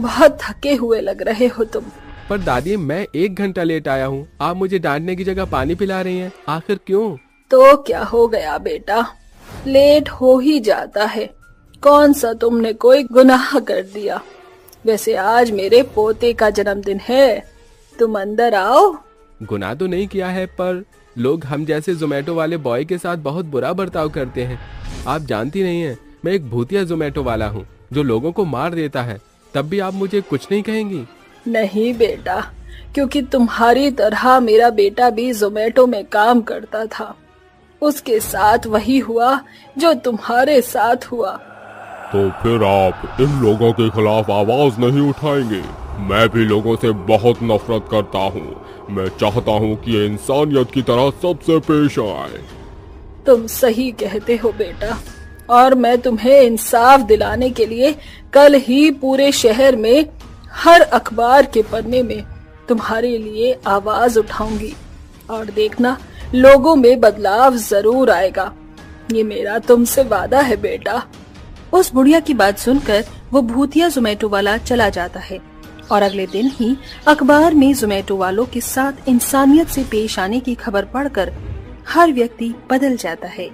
बहुत थके हुए लग रहे हो तुम। पर दादी मैं एक घंटा लेट आया हूँ, आप मुझे डांटने की जगह पानी पिला रही हैं, आखिर क्यों? तो क्या हो गया बेटा, लेट हो ही जाता है, कौन सा तुमने कोई गुनाह कर दिया? वैसे आज मेरे पोते का जन्मदिन है, तुम अंदर आओ। गुनाह तो नहीं किया है, पर लोग हम जैसे जोमेटो वाले बॉय के साथ बहुत बुरा बर्ताव करते हैं। आप जानती नहीं है, मैं एक भूतिया जोमेटो वाला हूँ जो लोगों को मार देता है, तब भी आप मुझे कुछ नहीं कहेंगी? नहीं बेटा, क्योंकि तुम्हारी तरह मेरा बेटा भी जोमेटो में काम करता था, उसके साथ वही हुआ जो तुम्हारे साथ हुआ। तो फिर आप इन लोगों के खिलाफ आवाज नहीं उठाएंगे? मैं भी लोगों से बहुत नफरत करता हूँ, मैं चाहता हूँ कि ये इंसानियत की तरह सबसे पेश आए। तुम सही कहते हो बेटा, और मैं तुम्हें इंसाफ दिलाने के लिए कल ही पूरे शहर में हर अखबार के पन्ने में तुम्हारे लिए आवाज उठाऊंगी, और देखना लोगों में बदलाव जरूर आएगा, ये मेरा तुमसे वादा है बेटा। उस बुढ़िया की बात सुनकर वो भूतिया जोमेटो वाला चला जाता है, और अगले दिन ही अखबार में जोमेटो वालों के साथ इंसानियत से पेश आने की खबर पढ़कर हर व्यक्ति बदल जाता है।